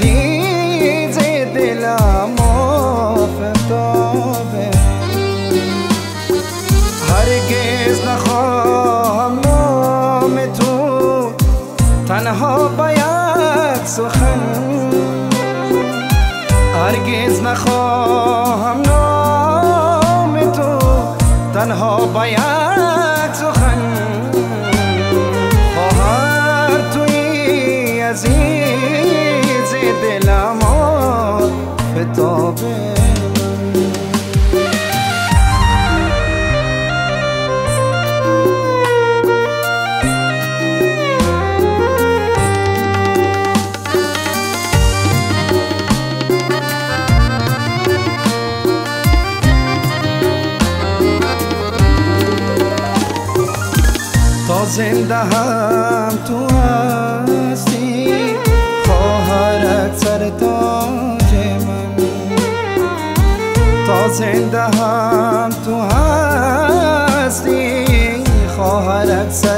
عزیز دلم آفتابه، هرگز نخواهم نام تو، تنها باید سخن، هرگز نخواهم نام تو، تنها باید سخن. خواهر توی عزیز دلم آفتابه. تا زنده هم تو هستی خواهرک، سر تاج من، تا زنده هم تو هستی خواهرک، سر